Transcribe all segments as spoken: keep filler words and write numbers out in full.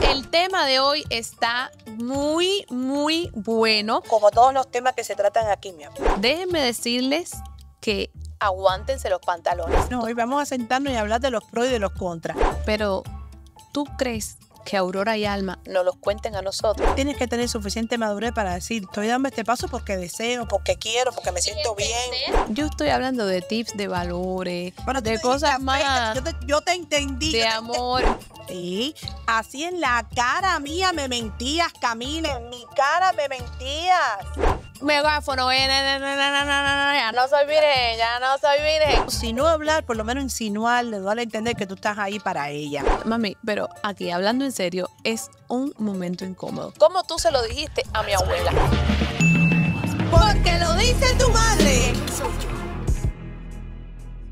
El tema de hoy está muy, muy bueno. Como todos los temas que se tratan aquí, mi amor. Déjenme decirles que aguántense los pantalones. No, hoy vamos a sentarnos y hablar de los pros y de los contras. Pero, ¿tú crees que Aurora y Alma nos los cuenten a nosotros? Tienes que tener suficiente madurez para decir, estoy dando este paso porque deseo, porque quiero, porque me siento bien. Yo estoy hablando de tips, de valores, bueno, de cosas más. Yo te, yo te entendí. De amor. Sí, así en la cara mía me mentías, Camila. En mi cara me mentías. Megáfono, eh, na, na, na, na, na, ya no soy virgen, ya no soy virgen. Si no hablar, por lo menos insinuar, le duele entender que tú estás ahí para ella. Mami, pero aquí, hablando en serio, es un momento incómodo. ¿Cómo tú se lo dijiste a mi abuela? Porque lo dice tu madre.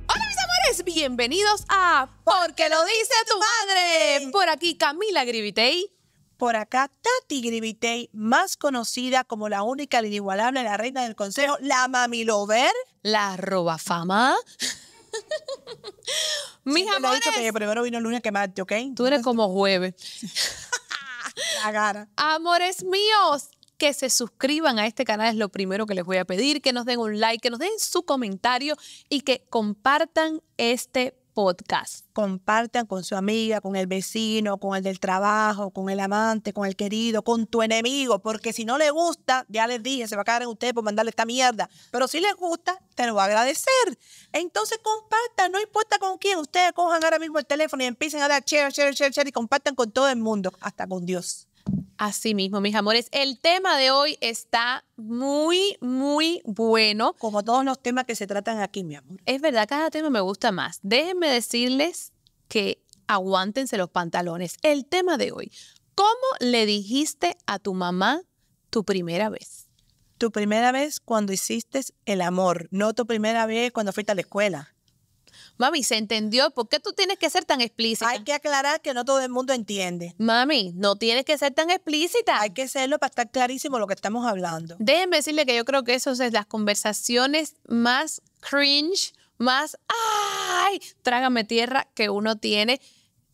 Hola, mis amores, bienvenidos a Porque lo dice tu madre. Por aquí, Camila Guiribitey. Por acá, Tati Guiribitey, más conocida como la única, la inigualable, la reina del consejo, la Mamilover. La arroba fama. Mis amores. Lo he dicho que primero vino el lunes que martes, ¿ok? Tú eres como jueves. La cara. Amores míos, que se suscriban a este canal es lo primero que les voy a pedir, que nos den un like, que nos den su comentario y que compartan este podcast. Compartan con su amiga, con el vecino, con el del trabajo, con el amante, con el querido, con tu enemigo, porque si no le gusta, ya les dije, se va a caer en ustedes por mandarle esta mierda, pero si les gusta, te lo va a agradecer. Entonces compartan, no importa con quién, ustedes cojan ahora mismo el teléfono y empiecen a dar share, share, share, share y compartan con todo el mundo, hasta con Dios. Así mismo, mis amores, el tema de hoy está muy, muy bueno. Como todos los temas que se tratan aquí, mi amor. Es verdad, cada tema me gusta más. Déjenme decirles que aguántense los pantalones. El tema de hoy, ¿cómo le dijiste a tu mamá tu primera vez? Tu primera vez cuando hiciste el amor, no tu primera vez cuando fuiste a la escuela. Mami, ¿se entendió? ¿Por qué tú tienes que ser tan explícita? Hay que aclarar que no todo el mundo entiende. Mami, no tienes que ser tan explícita. Hay que serlo para estar clarísimo lo que estamos hablando. Déjenme decirle que yo creo que eso es las conversaciones más cringe, más ¡ay! Trágame tierra que uno tiene.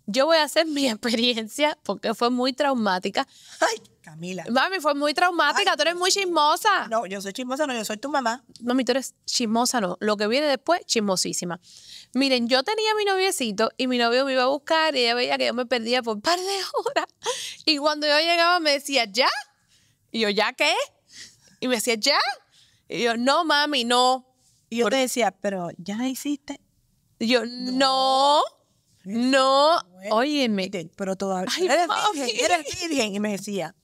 Yo voy a hacer mi experiencia porque fue muy traumática. ¡Ay! Camila. Mami, fue muy traumática. Ay, tú eres muy chismosa. No, yo soy chismosa, no, yo soy tu mamá. Mami, tú eres chismosa, no. Lo que viene después, chismosísima. Miren, yo tenía a mi noviecito y mi novio me iba a buscar y ella veía que yo me perdía por un par de horas. Y cuando yo llegaba me decía, ¿ya? Y yo, ¿ya qué? Y me decía, ¿ya? Y yo, no, mami, no. Y yo por... te decía, ¿pero ya la hiciste? Y yo, no. no. No, bueno, óyeme. Pero todavía ay, eres mami. virgen, eres virgen. Y me decía,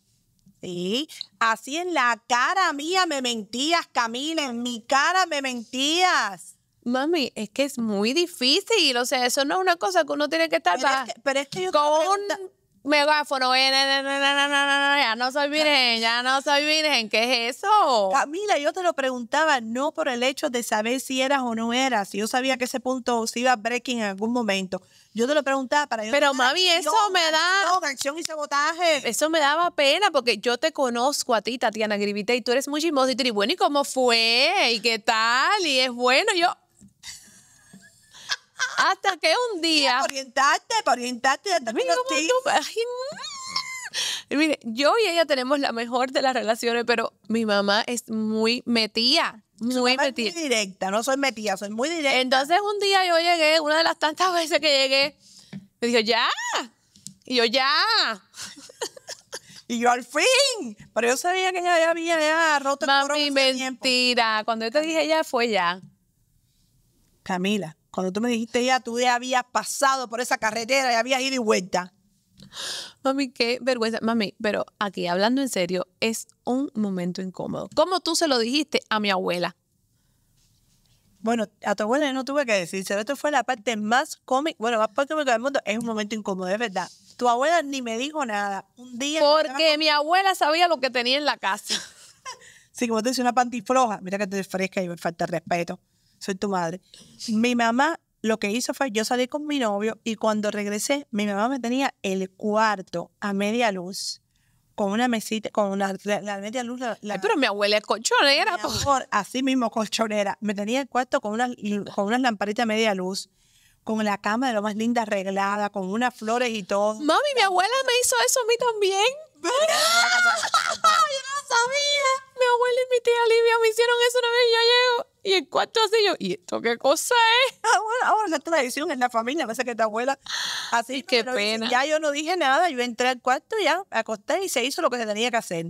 sí, así en la cara mía me mentías, Camila, en mi cara me mentías. Mami, es que es muy difícil, o sea, eso no es una cosa que uno tiene que estar... Pero, para, es, que, pero es que yo... Con un megáfono, eh, na, na, na, na, na, na, ya no soy virgen, ya no soy virgen, ¿qué es eso? Camila, yo te lo preguntaba no por el hecho de saber si eras o no eras, si yo sabía que ese punto se iba a breaking en algún momento. Yo te lo preguntaba para... Pero mami, acción, eso me da... No, acción y sabotaje. Eso me daba pena porque yo te conozco a ti, Tatiana Guiribitey, y tú eres muy chismosa y tú dices, bueno, ¿y cómo fue? ¿Y qué tal? Y es bueno, yo... Hasta que un día... Para orientarte, para orientarte. Mira cómo tú... Ay, mire, yo y ella tenemos la mejor de las relaciones, pero mi mamá es muy metida. Muy metida. Muy directa, no soy metida, soy muy directa. Entonces un día yo llegué, una de las tantas veces que llegué, me dijo, ya. Y yo, ya. Y yo, al fin. Pero yo sabía que ella ya había, ya, roto el coro hace tiempo. Mami, mentira. Cuando yo te dije ya, fue ya. Camila, cuando tú me dijiste ya, tú ya habías pasado por esa carretera, ya habías ido y vuelta. Mami, qué vergüenza. Mami, pero aquí, hablando en serio, es un momento incómodo. ¿Cómo tú se lo dijiste a mi abuela? Bueno, a tu abuela no tuve que decírselo. Esto fue la parte más cómica, bueno, más cómica del mundo. Es un momento incómodo, es verdad. Tu abuela ni me dijo nada. Un día... Porque mi abuela sabía lo que tenía en la casa. Sí, como te dice, una pantifloja. Mira que te fresca y me falta respeto. Soy tu madre. Mi mamá... Lo que hizo fue, yo salí con mi novio y cuando regresé, mi mamá me tenía el cuarto a media luz, con una mesita, con una, la, la media luz. La, la, Ay, pero mi abuela es colchonera. Mi amor, así mismo colchonera. Me tenía el cuarto con unas, con unas lamparitas a media luz, con la cama de lo más linda arreglada, con unas flores y todo. Mami, mi abuela me hizo eso a mí también. ¡Yo no sabía! Mi abuela y mi tía Livia me hicieron eso una vez y yo llego. Y el cuarto así yo, ¿y esto qué cosa es? Ahora, ahora la tradición en la familia, parece que tu abuela así. Sí, qué pena. Ya yo no dije nada, yo entré al cuarto y ya acosté y se hizo lo que se tenía que hacer.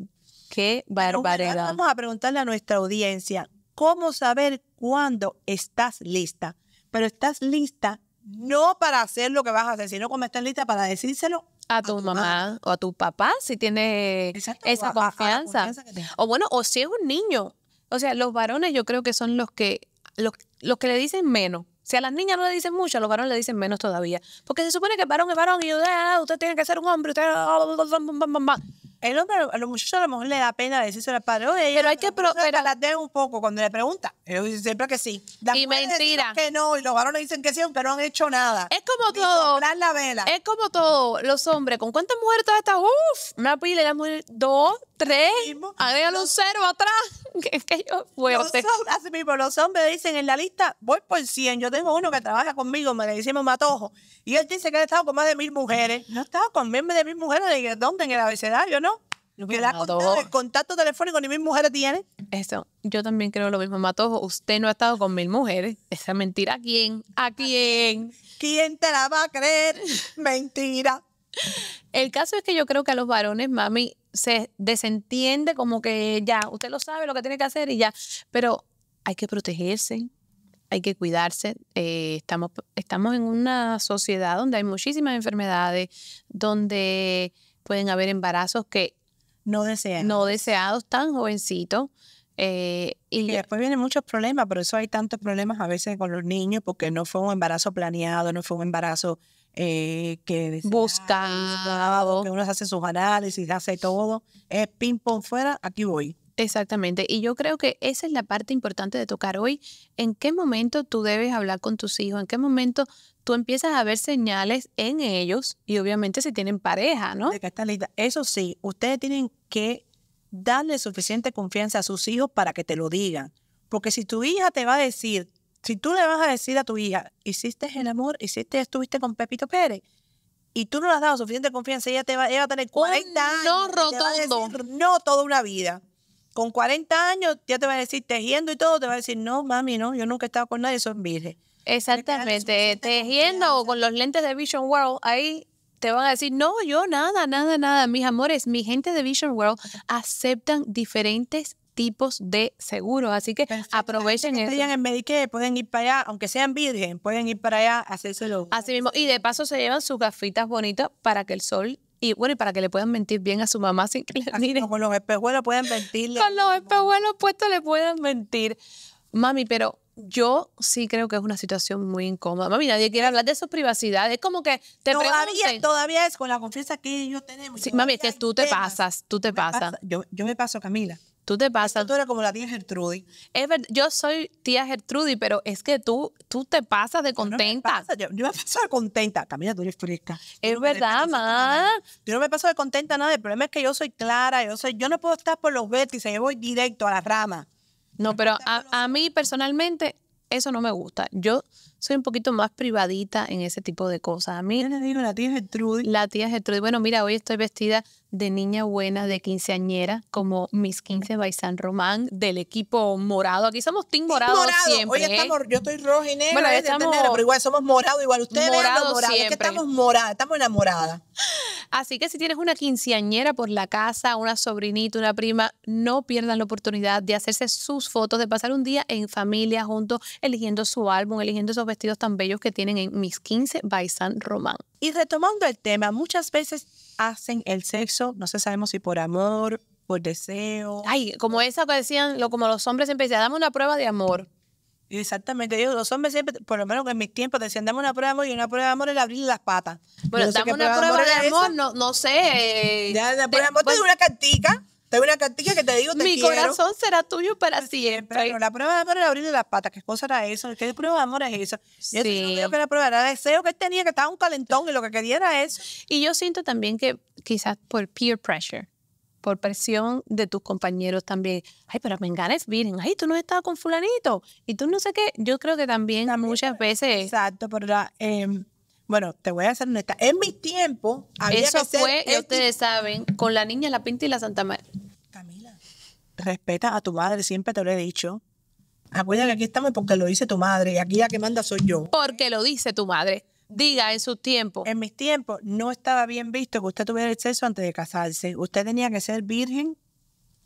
Qué barbaridad. Ahora vamos a preguntarle a nuestra audiencia, ¿cómo saber cuándo estás lista? Pero estás lista no para hacer lo que vas a hacer, sino como estás lista para decírselo a tu, a tu mamá, mamá o a tu papá, si tienes exacto, esa a, confianza. A confianza que o bueno, o si es un niño. O sea, los varones yo creo que son los que, los, los que le dicen menos. Si a las niñas no le dicen mucho, a los varones le dicen menos todavía. Porque se supone que el varón es varón y usted tiene que ser un hombre. Usted... El hombre, a los muchachos a lo mejor le da pena decírselo al padre. Oye, pero hay que... Pero, pero, la de un poco cuando le pregunta. Ellos dicen siempre que sí. Las y mentira. Que no, y los varones dicen que sí, pero no han hecho nada. Es como todo. La vela. Es como todo. Los hombres, ¿con cuántas mujeres todas estas? Uf, una pila y las mujeres, dos, tres. Agrégale un cero atrás. Que, que yo fui los, así mismo, los hombres dicen en la lista, voy por cien. Yo tengo uno que trabaja conmigo, me le decimos Matojo. Y él dice que ha estado con más de mil mujeres. No he estado con más de mil mujeres. ¿De dónde? En el abecedario, ¿no? No, que la contado, el contacto telefónico ni mil mujeres tiene. Eso, yo también creo lo mismo, Matojo. Usted no ha estado con mil mujeres. Esa mentira, ¿a quién? ¿A quién? ¿Quién te la va a creer? Mentira. El caso es que yo creo que a los varones, mami, se desentiende como que ya, usted lo sabe lo que tiene que hacer y ya. Pero hay que protegerse, hay que cuidarse. Eh, estamos, estamos en una sociedad donde hay muchísimas enfermedades, donde pueden haber embarazos que no deseados, no deseados tan jovencitos. Eh, y, y después vienen muchos problemas, por eso hay tantos problemas a veces con los niños, porque no fue un embarazo planeado, no fue un embarazo eh, que buscado, que uno hace sus análisis, hace todo, es ping pong fuera, aquí voy. Exactamente, y yo creo que esa es la parte importante de tocar hoy, en qué momento tú debes hablar con tus hijos, en qué momento tú empiezas a ver señales en ellos y obviamente si tienen pareja, ¿no? De que está lista. Eso sí, ustedes tienen que darle suficiente confianza a sus hijos para que te lo digan, porque si tu hija te va a decir, si tú le vas a decir a tu hija, hiciste el amor, hiciste, estuviste con Pepito Pérez, y tú no le has dado suficiente confianza, ella, te va, ella va a tener cuarenta años. No rotundo. No toda una vida. Con cuarenta años ya te va a decir tejiendo y todo, te va a decir, no, mami, no, yo nunca he estado con nadie, soy virgen. Exactamente, tejiendo o con los lentes de Vision World, ahí te van a decir, no, yo nada, nada, nada, mis amores, mi gente de Vision World aceptan diferentes tipos de seguros, así que perfecto, aprovechen que eso. Estén en Medicare, pueden ir para allá, aunque sean virgen, pueden ir para allá, hacérselo. Así mismo, y de paso se llevan sus gafitas bonitas para que el sol... Y bueno, y para que le puedan mentir bien a su mamá sin que le miren. Con los espejuelos pueden mentirle. Con los espejuelos puestos le puedan mentir. Mami, pero yo sí creo que es una situación muy incómoda. Mami, nadie quiere hablar de su privacidad. Es como que te pregunten. Todavía es con la confianza que yo tenemos. Sí, mami, es que tú te pasas, tú te pasas. Yo, yo me paso, Camila. Tú te pasas. Tú eres como la tía Gertrudis. Es verdad, yo soy tía Gertrudis, pero es que tú, tú te pasas de contenta. Yo, no me paso, yo, yo me paso de contenta. Camila, tú eres fresca. Es verdad, mamá. Yo no me paso de contenta nada. El problema es que yo soy clara, yo soy, yo no puedo estar por los vértices, yo voy directo a la rama. No, pero a, a mí personalmente eso no me gusta. Yo soy un poquito más privadita en ese tipo de cosas. A mí... Yo le digo la tía Gertrudis. La tía Gertrudis. Bueno, mira, hoy estoy vestida de niña buena, de quinceañera, como Mis quince by San Román, del equipo morado. Aquí somos team morado, morado. siempre. Hoy estamos, ¿eh? Yo estoy roja y negra, bueno, hoy estamos negro, pero igual somos morado, igual ustedes morado vean siempre. Es que estamos morada, estamos enamoradas. Así que si tienes una quinceañera por la casa, una sobrinita, una prima, no pierdan la oportunidad de hacerse sus fotos, de pasar un día en familia juntos, eligiendo su álbum, eligiendo esos vestidos tan bellos que tienen en Mis quince by San Román. Y retomando el tema, muchas veces hacen el sexo, no sé, sabemos si por amor, por deseo. Ay, como esa que decían, lo, como los hombres siempre decían, dame una prueba de amor. Exactamente, yo, los hombres siempre, por lo menos en mis tiempos, decían, dame una prueba de amor, y una prueba de amor es abrir las patas. Bueno, no sé, dame una prueba, prueba de amor, de amor no, no sé. Eh, ya, la prueba de amor pues, te doy una cartica. Te doy una cartilla que te digo, te mi quiero. Mi corazón será tuyo para siempre. Pero la prueba de amor era abrirle las patas. ¿Qué cosa era eso? ¿Qué prueba de amor es eso? Sí. Yo digo que la prueba era deseo que él tenía, que estaba un calentón y lo que quería era eso. Y yo siento también que quizás por peer pressure. por presión de tus compañeros también. Ay, pero Mengana es virgen. Ay, tú no estabas con fulanito. Y tú no sé qué. Yo creo que también, también muchas veces... Exacto, pero la, eh, bueno, te voy a ser honesta. En mi tiempo había eso que fue, hacer ya ustedes saben, con la niña, la Pinta y la Santa María. Camila, respeta a tu madre. Siempre te lo he dicho. Acuérdate que aquí estamos porque lo dice tu madre. Y aquí la que manda soy yo. Porque lo dice tu madre. Diga, en su tiempo. En mis tiempos no estaba bien visto que usted tuviera el sexo antes de casarse. Usted tenía que ser virgen.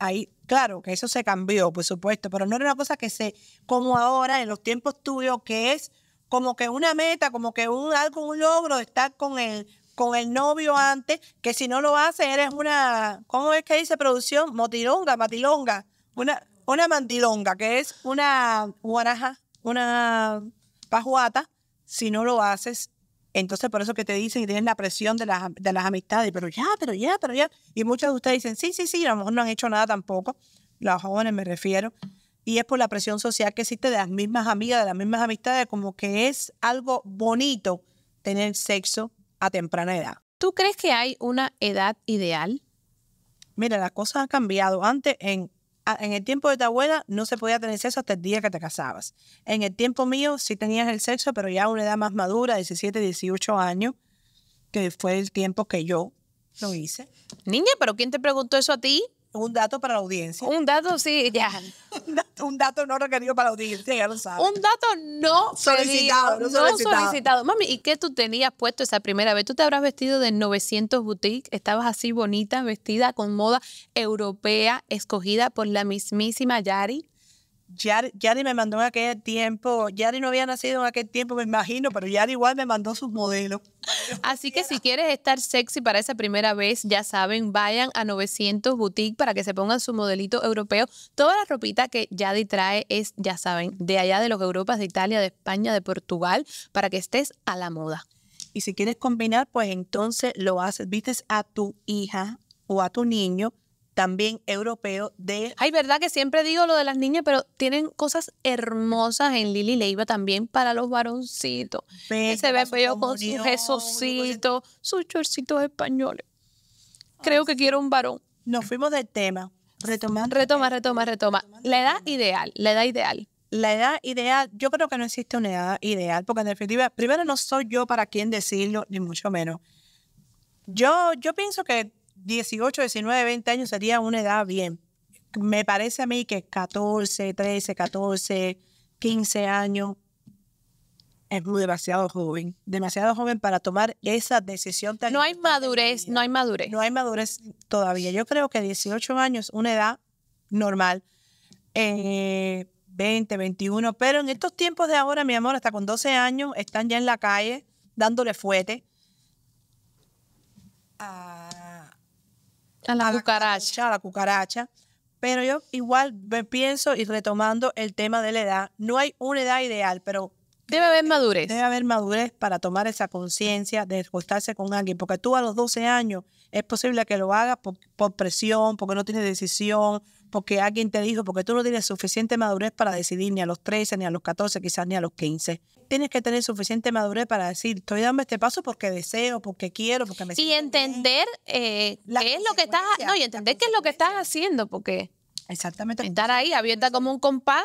Ahí, claro, que eso se cambió, por supuesto, pero no era una cosa que se... Como ahora, en los tiempos tuyos, que es como que una meta, como que un, algo, un logro de estar con el, con el novio antes, que si no lo hace eres una... ¿Cómo es que dice producción? Motilonga, matilonga. Una, una mandilonga, que es una guanaja, una pajuata. Si no lo haces... Entonces, por eso que te dicen que tienen la presión de las, de las amistades, pero ya, pero ya, pero ya. Y muchas de ustedes dicen, sí, sí, sí, a lo mejor no han hecho nada tampoco, los jóvenes me refiero, y es por la presión social que existe de las mismas amigas, de las mismas amistades, como que es algo bonito tener sexo a temprana edad. ¿Tú crees que hay una edad ideal? Mira, las cosas han cambiado. Antes, en, en el tiempo de tu abuela, no se podía tener sexo hasta el día que te casabas. En el tiempo mío sí tenías el sexo, pero ya a una edad más madura, diecisiete, dieciocho años, que fue el tiempo que yo lo hice. Niña, ¿pero quién te preguntó eso a ti? Un dato para la audiencia. Un dato, sí, ya. un, dato, un dato no requerido para la audiencia, ya lo sabes. Un dato no solicitado. No, no solicitado. solicitado. Mami, ¿y qué tú tenías puesto esa primera vez? Tú te habrás vestido de novecientos boutiques, estabas así bonita, vestida con moda europea, escogida por la mismísima Yadi. Yadi, Yadi me mandó en aquel tiempo, Yadi no había nacido en aquel tiempo, me imagino, pero Yadi igual me mandó sus modelos. Así que si quieres estar sexy para esa primera vez, ya saben, vayan a novecientos Boutique para que se pongan su modelito europeo. Toda la ropita que Yadi trae es, ya saben, de allá de los Europas, de Italia, de España, de Portugal, para que estés a la moda. Y si quieres combinar, pues entonces lo haces, vistes a tu hija o a tu niño, también europeo de... Ay, verdad que siempre digo lo de las niñas, pero tienen cosas hermosas en Lili Leiva también para los varoncitos. Que se ve bello con sus jesositos, sus chorcitos españoles. Creo Ay, que sí. quiero un varón. Nos fuimos del tema. Retomando. Retoma, retoma, retoma. La edad ideal, la edad ideal. La edad ideal, yo creo que no existe una edad ideal, porque en definitiva, primero no soy yo para quien decirlo, ni mucho menos. Yo, yo pienso que dieciocho, diecinueve, veinte años sería una edad bien. Me parece a mí que catorce, trece, catorce, quince años es muy demasiado joven. Demasiado joven para tomar esa decisión. Tan no hay madurez, no hay madurez. No hay madurez todavía. Yo creo que dieciocho años es una edad normal. Eh, veinte, veintiuno. Pero en estos tiempos de ahora, mi amor, hasta con doce años están ya en la calle dándole fuete. Ah... A la, a la cucaracha. A la cucaracha. Pero yo igual pienso, y retomando el tema de la edad, no hay una edad ideal, pero... Debe haber madurez. Debe haber madurez para tomar esa conciencia de acostarse con alguien. Porque tú a los doce años es posible que lo hagas por, por presión, porque no tienes decisión, porque alguien te dijo, porque tú no tienes suficiente madurez para decidir ni a los trece, ni a los catorce, quizás ni a los quince. Tienes que tener suficiente madurez para decir, estoy dando este paso porque deseo, porque quiero, porque me siento. Y entender eh, qué es lo que estás, no, y entender qué es lo que estás haciendo, porque exactamente estar ahí abierta como un compás,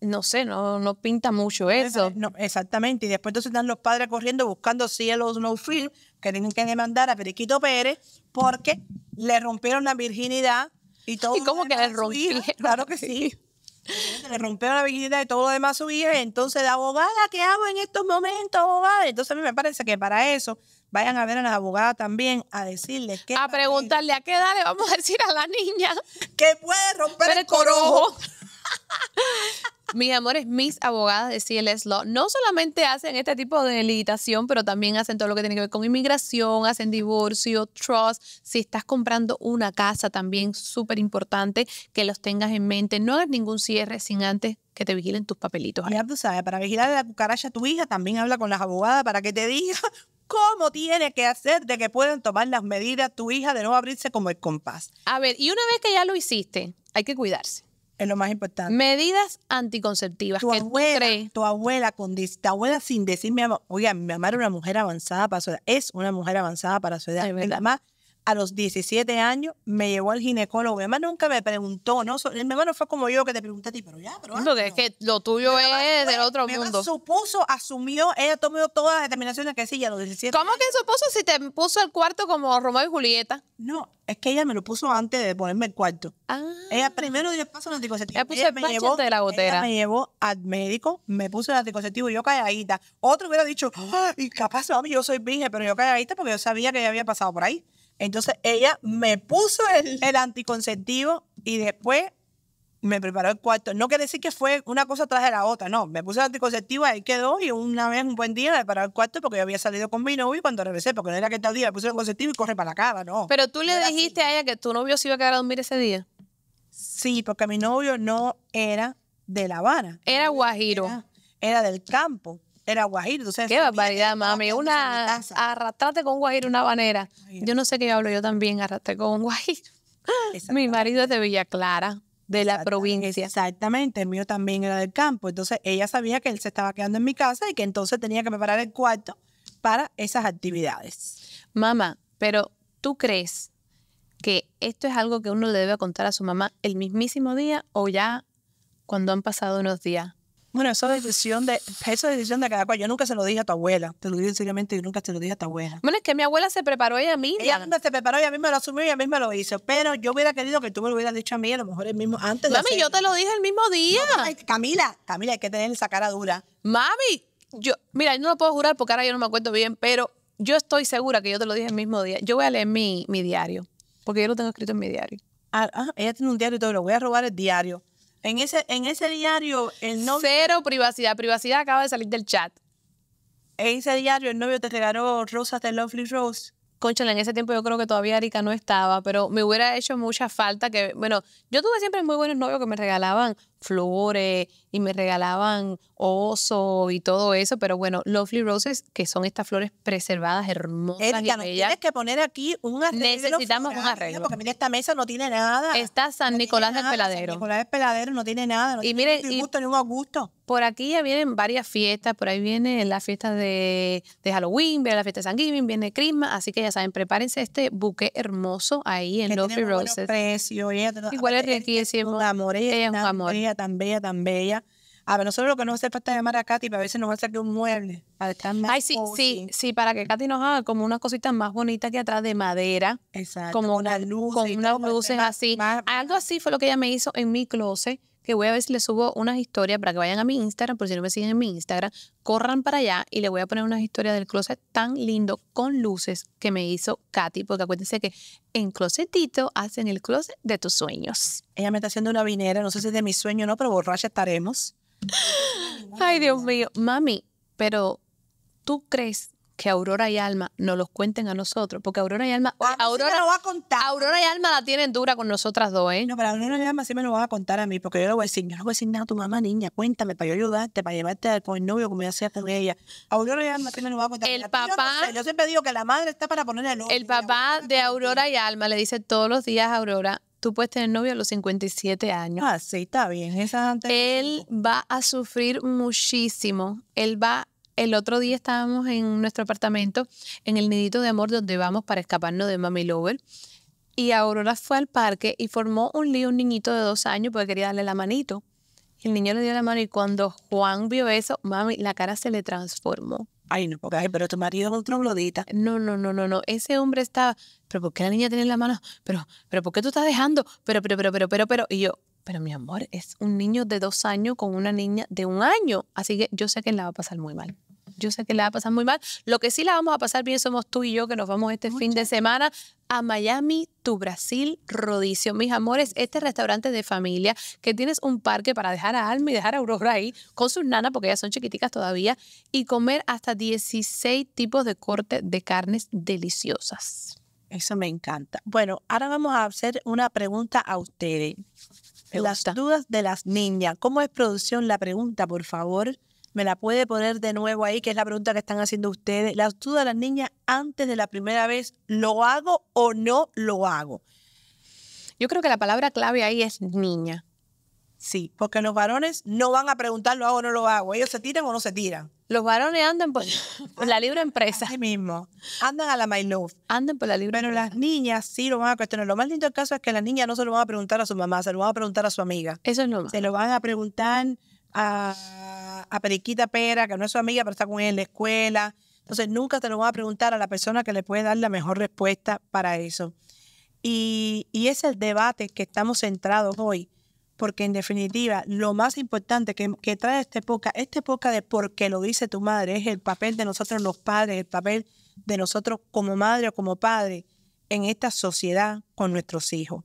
no sé, no, no pinta mucho eso. No, exactamente. Y después entonces están los padres corriendo buscando cielos no film, que tienen que demandar a Periquito Pérez porque le rompieron la virginidad. Y, todo y como que le rompieron. Claro que sí. Le rompieron la virginidad y todo lo demás su hija. Entonces, la abogada, ¿qué hago en estos momentos, abogada? Entonces, a mí me parece que para eso vayan a ver a las abogadas también a decirles que... A preguntarle a qué edad le vamos a decir a la niña que puede romper el, el corojo. Mis amores, mis abogadas de C L S Law no solamente hacen este tipo de litigación, pero también hacen todo lo que tiene que ver con inmigración, hacen divorcio, trust. Si estás comprando una casa, también súper importante que los tengas en mente. No hagas ningún cierre sin antes que te vigilen tus papelitos. Ya tú sabes, para vigilar a la cucaracha a tu hija, también habla con las abogadas para que te diga cómo tiene que hacer de que puedan tomar las medidas tu hija de no abrirse como el compás. A ver, y una vez que ya lo hiciste, hay que cuidarse. Es lo más importante. Medidas anticonceptivas. Tu, que abuela, tú crees. tu abuela, con, tu abuela sin decir, mi mamá, oiga, mi mamá era una mujer avanzada para su edad, es una mujer avanzada para su edad. Es verdad. Mi mamá a los diecisiete años me llevó al ginecólogo. Mi mamá nunca me preguntó, ¿no? Mi mamá no fue como yo que te pregunté a ti, pero ya, pero... Ah, no, no. Es que lo tuyo mi es mamá, del otro mi mamá mundo. Supuso, asumió, ella tomó todas las determinaciones que sí, ya a los diecisiete ¿Cómo años. Que supuso si te puso el cuarto como Romeo y Julieta? No, es que ella me lo puso antes de ponerme el cuarto. Ah. Ella primero dio el paso anticonceptivo. Ella puso ella el me llevó, de la gotera. Ella me llevó al médico, me puso el anticonceptivo y yo calladita. Otro hubiera dicho, ¡ah, incapaz, mami, yo soy virgen! Pero yo calladita porque yo sabía que ella había pasado por ahí. Entonces ella me puso el, el anticonceptivo y después me preparó el cuarto. No quiere decir que fue una cosa tras de la otra, no. Me puso el anticonceptivo, ahí quedó y una vez, un buen día, me preparó el cuarto porque yo había salido con mi novio y cuando regresé, porque no era que tal día, me puso el anticonceptivo y corre para la cama, no. Pero tú le no dijiste así a ella que tu novio se iba a quedar a dormir ese día. Sí, porque mi novio no era de La Habana. Era guajiro. Era, era del campo. Era guajiro. Entonces, qué barbaridad, mami. Una, arrastrate con un guajiro, una habanera. Yo no sé qué hablo, yo también arrastré con un guajiro. Mi marido es de Villa Clara, de la provincia. Exactamente, el mío también era del campo. Entonces ella sabía que él se estaba quedando en mi casa y que entonces tenía que preparar el cuarto para esas actividades. Mamá, pero ¿tú crees que esto es algo que uno le debe contar a su mamá el mismísimo día o ya cuando han pasado unos días? Bueno, eso es decisión de, eso es decisión de cada cual. Yo nunca se lo dije a tu abuela. Te lo digo seriamente, yo nunca se lo dije a tu abuela. Bueno, es que mi abuela se preparó ella misma. Ella misma se preparó, ella misma lo asumió, ella misma lo hizo. Pero yo hubiera querido que tú me lo hubieras dicho a mí, a lo mejor el mismo antes. Mami, de yo te lo dije el mismo día. No, no, Camila, Camila, hay que tener esa cara dura. Mami, yo, mira, yo no lo puedo jurar porque ahora yo no me acuerdo bien, pero yo estoy segura que yo te lo dije el mismo día. Yo voy a leer mi, mi diario, porque yo lo tengo escrito en mi diario. Ah, ah, ella tiene un diario y todo, lo voy a robar el diario. En ese, en ese diario, el novio... Cero privacidad. Privacidad acaba de salir del chat. En ese diario, el novio te regaló rosas de Lovely Rose. Cónchale, en ese tiempo yo creo que todavía Erika no estaba, pero me hubiera hecho mucha falta que... Bueno, yo tuve siempre muy buenos novios que me regalaban flores y me regalaban oso y todo eso, pero bueno, Lovely Roses, que son estas flores preservadas, hermosas Erika, y no bellas. Tienes que poner aquí un arreglo. Necesitamos un arreglo. Porque mira, esta mesa no tiene nada. Está San no Nicolás del Peladero. San Nicolás del Peladero no tiene nada. No y tiene miren, ni gusto, y, ni un Augusto. Por aquí ya vienen varias fiestas, por ahí vienen las fiestas de, de Halloween, viene la fiesta de San Giving, viene Christmas, así que ya saben, prepárense este buque hermoso ahí en Lovely Roses. Precio, ella te, igual es riquísimo. Un amor, ella, ella es un amor. Bella, tan bella, tan bella. A ver, nosotros lo que nos hace falta llamar a Katy para a veces nos va a hacer que un mueble. Para estar más Ay, sí, cozy. sí, sí, para que Katy nos haga como unas cositas más bonitas que atrás de madera. Exacto. Como unas luces. Con unas luces así. Más, Algo así fue lo que ella me hizo en mi closet. Que voy a ver si le subo unas historias para que vayan a mi Instagram, por si no me siguen en mi Instagram, corran para allá y le voy a poner unas historias del closet tan lindo con luces que me hizo Katy, porque acuérdense que en Closetito hacen el closet de tus sueños. Ella me está haciendo una vinera, no sé si es de mi sueño o no, pero borracha estaremos. Ay, Dios mío. Mami, pero ¿tú crees que Aurora y Alma nos los cuenten a nosotros? Porque Aurora y Alma... A Aurora, sí me lo va a contar. Aurora y Alma la tienen dura con nosotras dos, ¿eh? No, pero Aurora y Alma sí me lo van a contar a mí, porque yo le voy a decir, yo no voy a decir nada a tu mamá, niña, cuéntame, para yo ayudarte, para llevarte con el novio, como yo hacía con ella. Aurora y Alma sí me lo van a contar. El a papá... Yo, no sé, yo siempre digo que la madre está para poner el novio. El papá de Aurora y Alma le dice todos los días a Aurora, tú puedes tener novio a los cincuenta y siete años. Ah, sí, está bien. Esa antes Él va a sufrir muchísimo. Él va... El otro día estábamos en nuestro apartamento, en el nidito de amor donde vamos para escaparnos de Mamilover. Y Aurora fue al parque y formó un lío, un niñito de dos años porque quería darle la manito. El niño le dio la mano y cuando Juan vio eso, mami, la cara se le transformó. Ay, no, porque, ay, pero tu marido es un troglodita. No, no, no, no, no. Ese hombre estaba, pero ¿por qué la niña tiene la mano? Pero, pero, ¿por qué tú estás dejando? Pero, pero, pero, pero, pero, pero. Y yo... Pero mi amor, es un niño de dos años con una niña de un año. Así que yo sé que la va a pasar muy mal. Yo sé que la va a pasar muy mal. Lo que sí la vamos a pasar bien somos tú y yo, que nos vamos este Mucho. fin de semana a Miami, tu Brazil Rodicio. Mis amores, este restaurante de familia, que tienes un parque para dejar a Alma y dejar a Aurora ahí con sus nanas, porque ellas son chiquiticas todavía, y comer hasta dieciséis tipos de corte de carnes deliciosas. Eso me encanta. Bueno, ahora vamos a hacer una pregunta a ustedes. Las dudas de las niñas. ¿Cómo es producción? La pregunta, por favor, me la puede poner de nuevo ahí, que es la pregunta que están haciendo ustedes. Las dudas de las niñas antes de la primera vez, ¿lo hago o no lo hago? Yo creo que la palabra clave ahí es niña. Sí, porque los varones no van a preguntar, ¿lo hago o no lo hago? Ellos se tiran o no se tiran. Los varones andan por, por la libre empresa. Así mismo. Andan a la My Love. Andan por la libre Pero empresa. Las niñas sí lo van a cuestionar. Lo más lindo del caso es que las niñas no se lo van a preguntar a su mamá, se lo van a preguntar a su amiga. Eso es lo más. Se lo van a preguntar a, a Periquita Pera, que no es su amiga, pero está con él en la escuela. Entonces nunca te lo van a preguntar a la persona que le puede dar la mejor respuesta para eso. Y, y es el debate que estamos centrados hoy. Porque en definitiva, lo más importante que, que trae esta época, esta época de porque lo dice tu madre, es el papel de nosotros los padres, el papel de nosotros como madre o como padre en esta sociedad con nuestros hijos.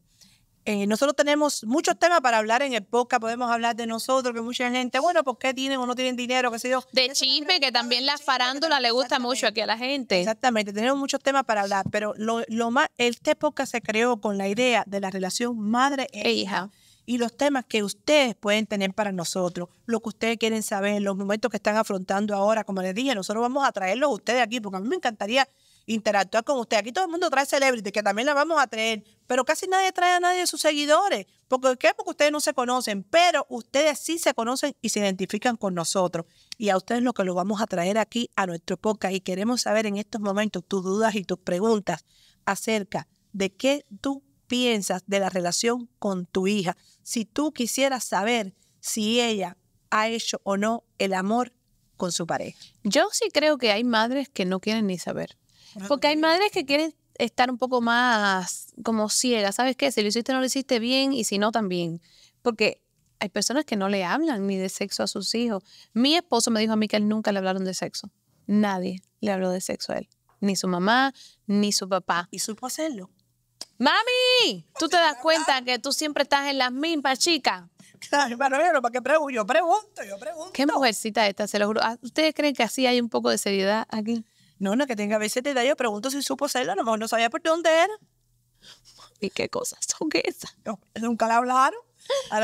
Eh, nosotros tenemos muchos temas para hablar en el podcast, podemos hablar de nosotros, que mucha gente, bueno, ¿por qué tienen o no tienen dinero? ¿Qué sé yo? De chisme, que también la farándula le gusta mucho aquí a la gente. Exactamente, tenemos muchos temas para hablar, pero lo, lo más, este podcast se creó con la idea de la relación madre e hija. Y los temas que ustedes pueden tener para nosotros, lo que ustedes quieren saber, los momentos que están afrontando ahora, como les dije, nosotros vamos a traerlos a ustedes aquí, porque a mí me encantaría interactuar con ustedes. Aquí todo el mundo trae celebrities, que también las vamos a traer, pero casi nadie trae a nadie de sus seguidores. ¿Por qué? Porque ustedes no se conocen, pero ustedes sí se conocen y se identifican con nosotros. Y a ustedes lo que los vamos a traer aquí a nuestro podcast. Y queremos saber en estos momentos tus dudas y tus preguntas acerca de qué tú piensas de la relación con tu hija. Si tú quisieras saber si ella ha hecho o no el amor con su pareja. Yo sí creo que hay madres que no quieren ni saber. Porque hay madres que quieren estar un poco más como ciegas. ¿Sabes qué? Si lo hiciste o no lo hiciste bien y si no también. Porque hay personas que no le hablan ni de sexo a sus hijos. Mi esposo me dijo a mí que él nunca le hablaron de sexo. Nadie le habló de sexo a él. Ni su mamá, ni su papá. ¿Y supo hacerlo? ¡Mami! ¿Tú te das cuenta que tú siempre estás en las mismas, chica? Claro, pero ¿para qué pregunto? Yo pregunto, yo pregunto. Qué mujercita esta, se lo juro. ¿Ustedes creen que así hay un poco de seriedad aquí? No, no, que tenga bicicleta. Yo pregunto si supo hacerlo, a lo mejor no sabía por dónde era. ¿Y qué cosas son esas? No, nunca la hablaron.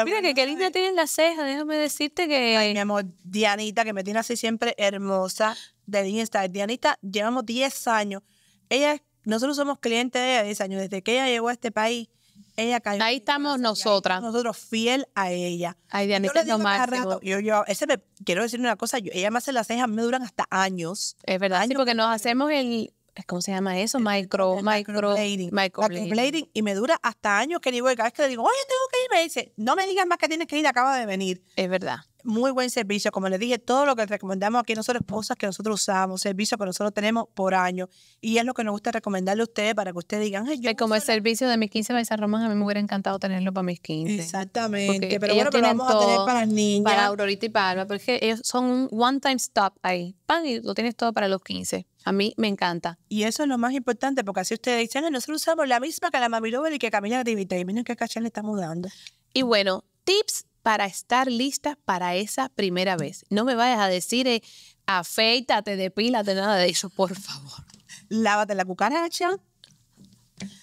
Mira que qué linda tienen las cejas, déjame decirte que... Ay, mi amor, Dianita, que me tiene así siempre hermosa, de Instagram. Dianita, llevamos diez años. Ella es... Nosotros somos clientes de ella diez años. Desde que ella llegó a este país, ella cayó. Ahí estamos nosotras. Nosotros fiel a ella. Ay, Dianita, no más. Yo, yo, ese me, quiero decir una cosa. Yo, ella me hace las cejas, me duran hasta años. Es verdad, años, sí, porque nos hacemos el... ¿Cómo se llama eso? Micro, microblading. Microblading. Y me dura hasta años que ni voy. Cada vez que le digo, oye, tengo que ir, me dice, no me digas más que tienes que ir, acaba de venir. Es verdad. Muy buen servicio. Como les dije, todo lo que recomendamos aquí nosotros, cosas que nosotros usamos, servicios que nosotros tenemos por año. Y es lo que nos gusta recomendarle a ustedes para que ustedes digan, hey, yo como el servicio de Mis quince by San Román, a mí me hubiera encantado tenerlo para Mis quince. Exactamente. Porque pero ellos bueno, pero tienen vamos todo, a tener para las niñas. Para Aurorita y para Alma, porque ellos son un one-time stop ahí. Pan, y lo tienes todo para los quince. A mí me encanta. Y eso es lo más importante, porque así ustedes dicen, nosotros usamos la misma que la Mamilover y que Camila Guiribitey. Miren qué cachán le estamos dando. Y bueno, tips para estar listas para esa primera vez. No me vayas a decir, eh, afeítate, depílate, nada de eso, por favor. Lávate la cucaracha.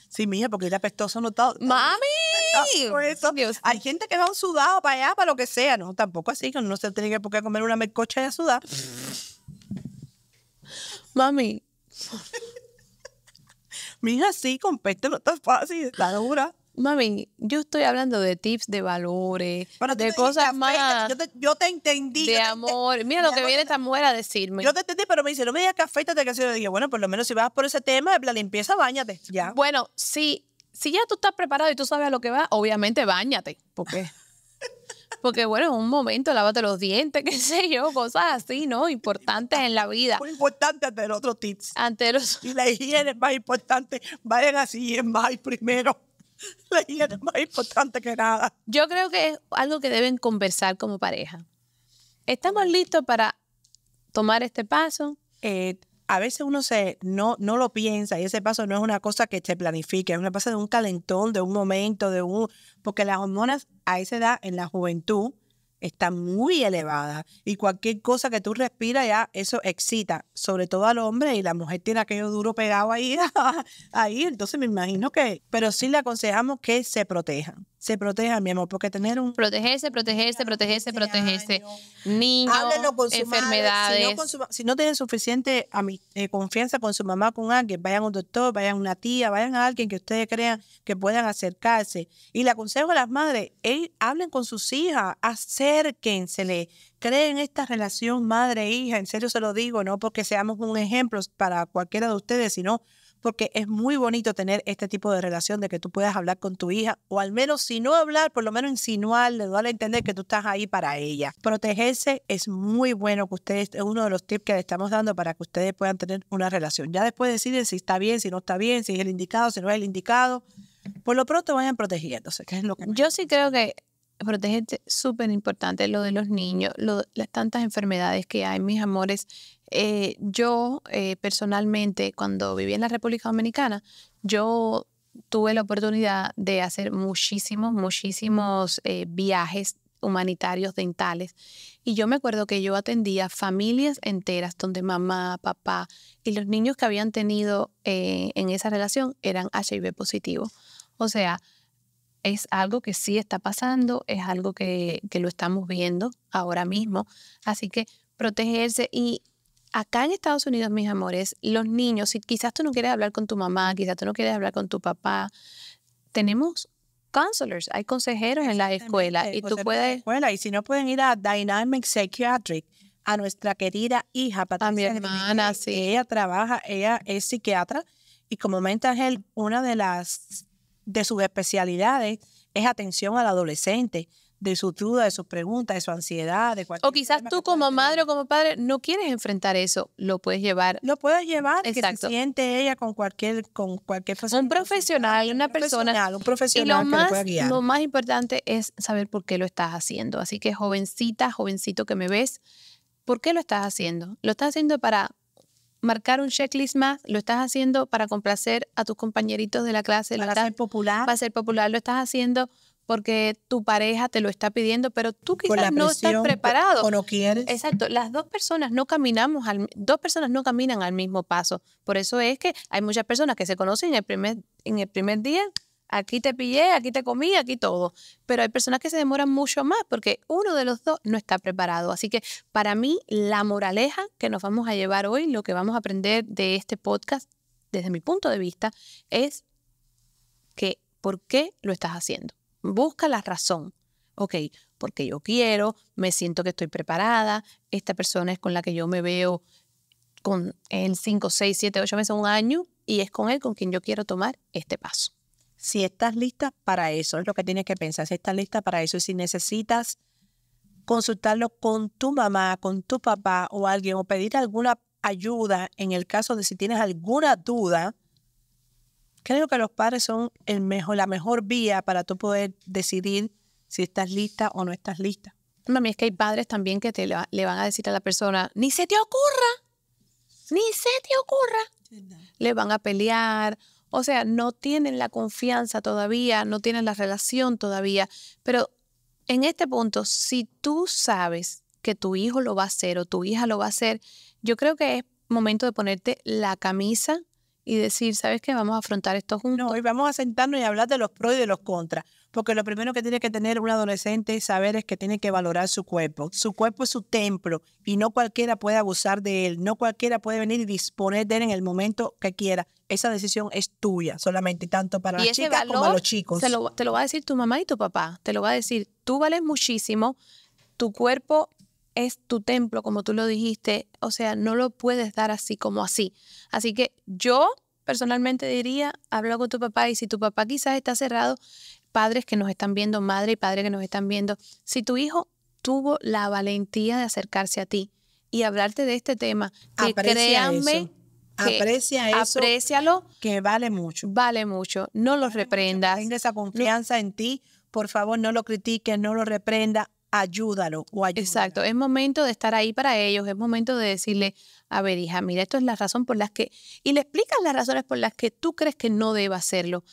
Sí, mía, porque era apestoso no está. ¡Mami! Por eso. Dios. Hay gente que va un sudado para allá, para lo que sea. No, tampoco así, que no se tiene que por qué comer una melcocha y a sudar. Mami. Mija, sí, con peste no está fácil, está dura. Mami, yo estoy hablando de tips, de valores, bueno, de cosas más. Yo te, yo te entendí. De amor. Te, mira lo que amor, viene esta mujer a decirme. Yo te entendí, pero me dice, no me digas que afeítate, que así yo dije, bueno, por lo menos si vas por ese tema, la limpieza, báñate. Ya. Bueno, si, si ya tú estás preparado y tú sabes a lo que vas, obviamente báñate. ¿Por qué? Porque, bueno, en un momento, lávate los dientes, qué sé yo, cosas así, ¿no? Importantes en la vida. Muy importante ante los otros tips. Ante los... Y la higiene es más importante. Vayan así, es más primero. La higiene es más importante que nada. Yo creo que es algo que deben conversar como pareja. ¿Estamos listos para tomar este paso? Eh, a veces uno se, no, no lo piensa y ese paso no es una cosa que se planifique. Es una cosa de un calentón, de un momento, de un... Porque las hormonas a esa edad, en la juventud, están muy elevadas. Y cualquier cosa que tú respiras ya, eso excita. Sobre todo al hombre, y la mujer tiene aquello duro pegado ahí. ahí. Entonces me imagino que... Pero sí le aconsejamos que se protejan. Se protejan, mi amor, porque tener un... Protegerse, protegerse, protegerse, protegerse. Niños, enfermedades. Madre, si, no con su, si no tienen suficiente eh, confianza con su mamá, con alguien, vayan a un doctor, vayan a una tía, vayan a alguien que ustedes crean que puedan acercarse. Y le aconsejo a las madres, hey, hablen con sus hijas, hacer acérquensele, creen esta relación madre-hija, en serio se lo digo, no porque seamos un ejemplo para cualquiera de ustedes, sino porque es muy bonito tener este tipo de relación de que tú puedas hablar con tu hija, o al menos si no hablar, por lo menos insinuarle, darle a entender que tú estás ahí para ella. Protegerse es muy bueno, que ustedes, es uno de los tips que le estamos dando para que ustedes puedan tener una relación. Ya después deciden si está bien, si no está bien, si es el indicado, si no es el indicado. Por lo pronto vayan protegiéndose. Que es lo que yo sí creo que protegerte es súper importante, lo de los niños, lo, las tantas enfermedades que hay, mis amores. Eh, yo eh, personalmente, cuando viví en la República Dominicana, yo tuve la oportunidad de hacer muchísimos, muchísimos eh, viajes humanitarios dentales, y yo me acuerdo que yo atendía familias enteras donde mamá, papá y los niños que habían tenido eh, en esa relación eran H I V positivos. O sea, es algo que sí está pasando, es algo que, que lo estamos viendo ahora mismo. Así que protegerse. Y acá en Estados Unidos, mis amores, los niños, si quizás tú no quieres hablar con tu mamá, quizás tú no quieres hablar con tu papá, tenemos counselors, hay consejeros en la escuela. Y tú puedes... Escuela, y si no, pueden ir a Dynamic Psychiatric, a nuestra querida hija, Patricia. A mi hermana, sí. Ella trabaja, ella es psiquiatra, y como mental health, una de las... de sus especialidades es atención al adolescente, de sus dudas, de sus preguntas, de su ansiedad, de cualquier... O quizás tú como madre o como padre no quieres enfrentar eso, lo puedes llevar. Lo puedes llevar, exacto, que se siente ella con cualquier, con cualquier facilidad. Un profesional, una persona. Un profesional que lo pueda guiar. Lo más importante es saber por qué lo estás haciendo. Así que jovencita, jovencito que me ves, ¿por qué lo estás haciendo? ¿Lo estás haciendo para marcar un checklist más? ¿Lo estás haciendo para complacer a tus compañeritos de la clase? ¿Para ser popular? Para ser popular. ¿Lo estás haciendo porque tu pareja te lo está pidiendo, pero tú quizás no estás preparado? ¿O no quieres? Exacto. Las dos personas no caminamos al, dos personas no caminan al mismo paso. Por eso es que hay muchas personas que se conocen en el primer, en el primer día. Aquí te pillé, aquí te comí, aquí todo. Pero hay personas que se demoran mucho más porque uno de los dos no está preparado. Así que para mí, la moraleja que nos vamos a llevar hoy, lo que vamos a aprender de este podcast, desde mi punto de vista, es que ¿por qué lo estás haciendo? Busca la razón. Ok, porque yo quiero, me siento que estoy preparada, esta persona es con la que yo me veo con el cinco, seis, siete, ocho meses, un año, y es con él con quien yo quiero tomar este paso. Si estás lista para eso, es lo que tienes que pensar, si estás lista para eso, y si necesitas consultarlo con tu mamá, con tu papá o alguien, o pedir alguna ayuda en el caso de si tienes alguna duda, creo que los padres son el mejor, la mejor vía para tú poder decidir si estás lista o no estás lista. Mami, es que hay padres también que te le, le van a decir a la persona, ni se te ocurra, ni se te ocurra. Le van a pelear. O sea, no tienen la confianza todavía, no tienen la relación todavía. Pero en este punto, si tú sabes que tu hijo lo va a hacer o tu hija lo va a hacer, yo creo que es momento de ponerte la camisa y decir, ¿sabes qué? Vamos a afrontar esto juntos. No, y vamos a sentarnos y hablar de los pros y de los contras. Porque lo primero que tiene que tener un adolescente saber es que tiene que valorar su cuerpo. Su cuerpo es su templo y no cualquiera puede abusar de él. No cualquiera puede venir y disponer de él en el momento que quiera. Esa decisión es tuya solamente, tanto para las chicas como para los chicos. Se lo, te lo va a decir tu mamá y tu papá. Te lo va a decir, tú vales muchísimo, tu cuerpo es tu templo, como tú lo dijiste, o sea, no lo puedes dar así como así. Así que yo personalmente diría, habla con tu papá, y si tu papá quizás está cerrado, padres que nos están viendo, madre y padre que nos están viendo, si tu hijo tuvo la valentía de acercarse a ti y hablarte de este tema, que créanme, aprecia eso, aprécialo, que vale mucho. Vale mucho, no los reprendas. Tenga esa confianza en ti, por favor, no lo critiques, no lo reprendas. Ayúdalo o ayúdalo. Exacto, es momento de estar ahí para ellos, es momento de decirle, a ver hija, mira, esto es la razón por las que, y le explicas las razones por las que tú crees que no debe hacerlo,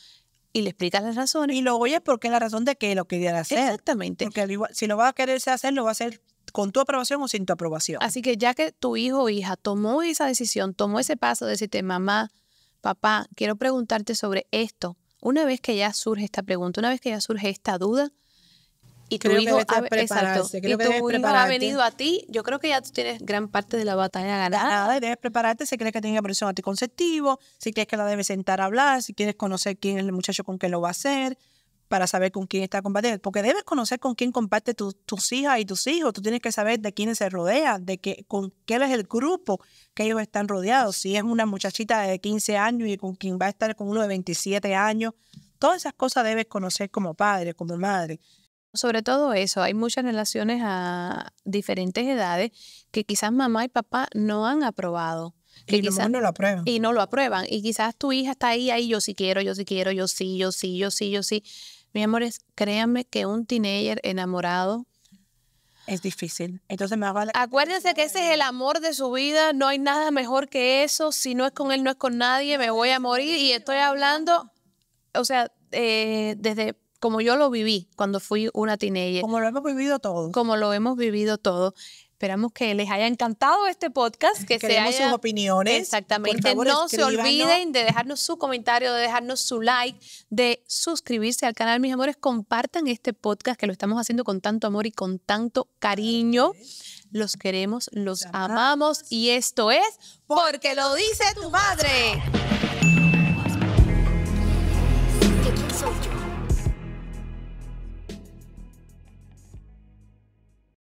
y le explicas las razones. Y lo oyes porque es la razón de que lo quería hacer. Exactamente. Porque igual, si lo va a quererse hacer, lo va a hacer con tu aprobación o sin tu aprobación. Así que ya que tu hijo o hija tomó esa decisión, tomó ese paso de decirte, mamá, papá, quiero preguntarte sobre esto, una vez que ya surge esta pregunta, una vez que ya surge esta duda, y tu hijo ha venido a ti, yo creo que ya tú tienes gran parte de la batalla ganada. Debes prepararte si crees que tenga presión anticonceptivo, si crees que la debes sentar a hablar, si quieres conocer quién es el muchacho con que lo va a hacer. para saber con quién está compartiendo, porque debes conocer con quién comparte tu, tus hijas y tus hijos. Tú tienes que saber de quiénes se rodean, de qué, con qué es el grupo que ellos están rodeados. Si es una muchachita de quince años y con quien va a estar con uno de veintisiete años, todas esas cosas debes conocer como padre, como madre. Sobre todo eso, hay muchas relaciones a diferentes edades que quizás mamá y papá no han aprobado. Que y quizás, no lo aprueban. Y no lo aprueban. Y quizás tu hija está ahí, ahí, yo sí quiero, yo sí quiero, yo sí, yo sí, yo sí, yo sí. Mis amores, créanme que un teenager enamorado es difícil. Entonces me hago la... Acuérdense que ese es el amor de su vida, no hay nada mejor que eso. Si no es con él, no es con nadie, me voy a morir. Y estoy hablando, o sea, eh, desde... como yo lo viví cuando fui una teenager. Como lo hemos vivido todos. Como lo hemos vivido todos. Esperamos que les haya encantado este podcast. Que Queremos se haya... sus opiniones. Exactamente. Favor, no escriban, se olviden no. de dejarnos su comentario, de dejarnos su like, de suscribirse al canal. Mis amores, compartan este podcast que lo estamos haciendo con tanto amor y con tanto cariño. Los queremos, los amamos. Y esto es Porque lo dice tu madre.